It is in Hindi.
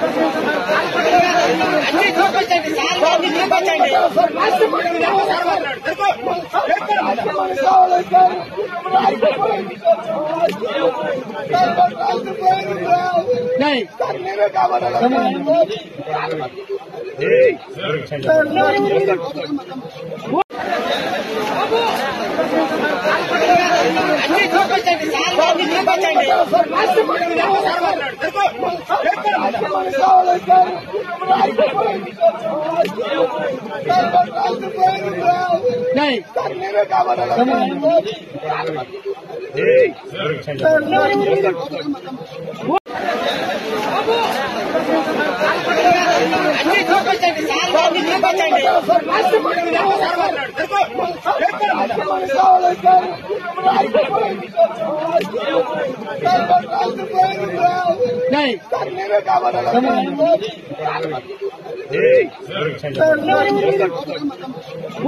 नहीं करने में क्या बना नहीं करने में क्या बना नहीं करने में क्या बना